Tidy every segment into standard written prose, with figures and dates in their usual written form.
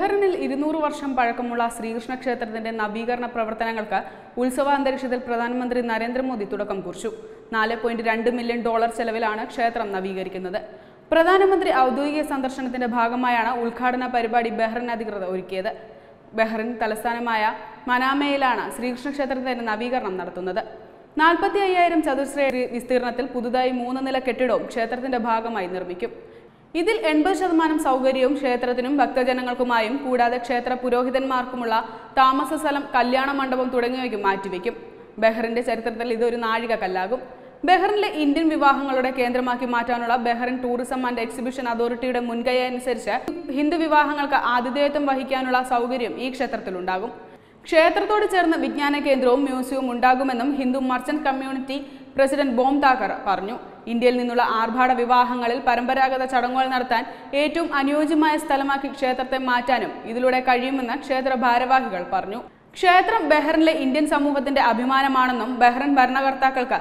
ബഹ്റിനിൽ 200 വർഷം പഴക്കമുള്ള ശ്രീകൃഷ്ണ ക്ഷേത്രത്തിന്റെ നവീകരണ പ്രവർത്തനങ്ങൾക്ക് ഉത്സവ അന്തരീക്ഷത്തിൽ പ്രധാനമന്ത്രി നരേന്ദ്രമോദി തുടക്കം കുറിച്ചു. $4.2 മില്യൺ ചെലവിലാണ് ക്ഷേത്രം നവീകരിക്കുന്നത്. പ്രധാനമന്ത്രി ഔദ്യോഗിക സന്ദർശനത്തിന്റെ ഭാഗമായാണ് ഉദ്ഘാടന പരിപാടി ബഹ്റിൻ അധികൃതർ ഒരുക്കിയത്. ബഹ്റിൻ തലസ്ഥാനമായ മനാമയിലാണ് ശ്രീകൃഷ്ണ ക്ഷേത്രത്തിന്റെ നവീകരണം നടത്തുന്നത്. 45,000 ചതുരശ്ര വിസ്തീർണത്തിൽ പുതുതായി 3 നില കെട്ടിടവും ക്ഷേത്രത്തിന്റെ ഭാഗമായി നിർമ്മിക്കും. ഇതിൽ 80% സൗകര്യവും ക്ഷേത്രത്തിനും ഭക്തജനങ്ങൾക്കുമായും കൂടാതെ ക്ഷേത്ര പുരോഹിതന്മാർക്കുമുള്ള താമസ സ്ഥലം, കല്യാണ മണ്ഡപം തുടങ്ങിയവയ്ക്ക് മാറ്റിവെക്കും. ബഹ്റിന്റെ ചരിത്രത്തിൽ ഇതൊരു നാഴിക കല്ലാകും. ബഹ്റിനിലെ ഇന്ത്യൻ വിവാഹങ്ങളുടെ കേന്ദ്രമാക്കി മാറ്റാനുള്ള ബഹ്റിൻ ടൂറിസം ആൻഡ് എക്സിബിഷൻ അതോറിറ്റിയുടെ മുൻകൈ അനുസരിച്ച് ഹിന്ദു വിവാഹങ്ങൾക്ക് ആതിഥേയത്വം വഹിക്കാനുള്ള സൗകര്യം ഈ ക്ഷേത്രത്തിലുണ്ടാകും. ക്ഷേത്രത്തോട് ചേർന്ന് വിജ്ഞാന കേന്ദ്രവും മ്യൂസിയവും ഉണ്ടാകുമെന്നും ഹിന്ദു മർച്ചന്റ് കമ്മ്യൂണിറ്റി പ്രസിഡന്റ് ബോം താക്കർ പറഞ്ഞു. ഇന്ത്യയിൽ നിന്നുള്ള ആർഭാട വിവാഹങ്ങളിൽ പരമ്പരാഗത ചടങ്ങുകൾ നടത്താൻ ഏറ്റവും അനുയോജ്യമായ സ്ഥലമാക്കി ക്ഷേത്രത്തെ മാറ്റാനും ഇതിലൂടെ കഴിയുമെന്ന് ക്ഷേത്ര ഭാരവാഹികൾ പറഞ്ഞു. ക്ഷേത്രം ബഹ്റിനിലെ ഇന്ത്യൻ സമൂഹത്തിന്റെ അഭിമാനമാണെന്നും ബഹ്റിൻ ഭരണകർത്താക്കൾക്ക്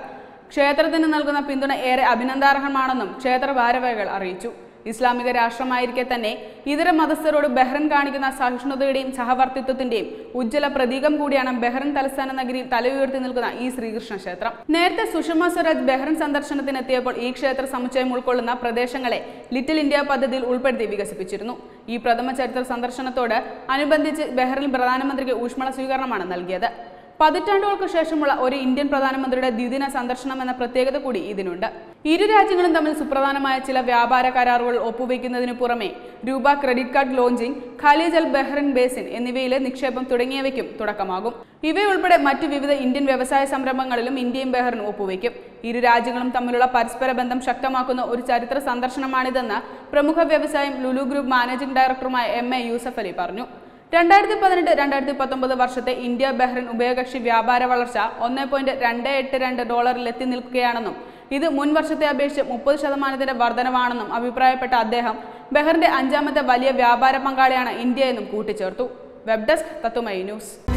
ക്ഷേത്രത്തിന് നൽകുന്ന പിന്തുണ ഏറെ അഭിനന്ദനാർഹമാണെന്നും ക്ഷേത്ര ഭാരവാഹികൾ അറിയിച്ചു. ഇസ്ലാമിക രാഷ്ട്രമായിരിക്കെ തന്നെ ഇതര മതസ്ഥരോട് ബഹ്റിൻ കാണിക്കുന്ന സഹിഷ്ണുതയുടെയും സഹവർത്തിത്വത്തിന്റെയും ഉജ്ജ്വല പ്രതീകം കൂടിയാണ് ബഹ്റിൻ തലസ്ഥാന നഗരിയിൽ തലയുയർത്തി നിൽക്കുന്ന ഈ ശ്രീകൃഷ്ണ ക്ഷേത്രം. നേരത്തെ സുഷമ സ്വരാജ് ബഹ്റിൻ സന്ദർശനത്തിനെത്തിയപ്പോൾ ഈ ക്ഷേത്ര സമുച്ചയം ഉൾക്കൊള്ളുന്ന പ്രദേശങ്ങളെ ലിറ്റിൽ ഇന്ത്യ പദ്ധതിയിൽ ഉൾപ്പെടുത്തി വികസിപ്പിച്ചിരുന്നു. ഈ പ്രഥമ ചരിത്ര സന്ദർശനത്തോട് അനുബന്ധിച്ച് ബഹ്റിൻ പ്രധാനമന്ത്രിക്ക് ഊഷ്മള സ്വീകരണമാണ് നൽകിയത്. 10 പതിറ്റാണ്ടുകൾക്ക് ശേഷമുള്ള ഒരു ഇന്ത്യൻ പ്രധാനമന്ത്രിയുടെ ദ്വിദിന സന്ദർശനം എന്ന പ്രത്യേകത കൂടി ഇതിനുണ്ട്. ഇരു രാജ്യങ്ങളും തമ്മിൽ സുപ്രധാനമായ ചില വ്യാപാര കരാറുകൾ ഒപ്പുവെക്കുന്നതിനു പുറമെ രൂപ, ക്രെഡിറ്റ് കാർഡ് ലോഞ്ചിംഗ്, ഖലീജ് അൽ ബഹ്റിൻ ബേസിൻ എന്നിവയിലെ നിക്ഷേപം തുടങ്ങിയവയ്ക്കും തുടക്കമാകും. ഇവയുൾപ്പെടെ മറ്റു വിവിധ ഇന്ത്യൻ വ്യവസായ സംരംഭങ്ങളിലും ഇന്ത്യയും ബഹ്റിനും ഒപ്പുവെക്കും. ഇരു രാജ്യങ്ങളും തമ്മിലുള്ള പരസ്പര ബന്ധം ശക്തമാക്കുന്ന ഒരു ചരിത്ര സന്ദർശനമാണിതെന്ന് പ്രമുഖ വ്യവസായം ലുലു ഗ്രൂപ്പ് മാനേജിംഗ് ഡയറക്ടറുമായ എം. എ. യൂസഫ് അലി പറഞ്ഞു. 2018-2019 വർഷത്തെ ഇന്ത്യ ബഹ്റിൻ ഉഭയകക്ഷി വ്യാപാര വളർച്ച $1.282 ഡോളറിൽ എത്തി നിൽക്കുകയാണെന്നും ഇത് മുൻ വർഷത്തെ അപേക്ഷിച്ച് 30% വർധനവാണെന്നും അഭിപ്രായപ്പെട്ട അദ്ദേഹം ബഹ്റിന്റെ 5ാമത്തെ വലിയ വ്യാപാര പങ്കാളിയാണ് ഇന്ത്യ എന്നും കൂട്ടിച്ചേർത്തു. വെബ് ഡെസ്ക് തത്തുമൈ ന്യൂസ്.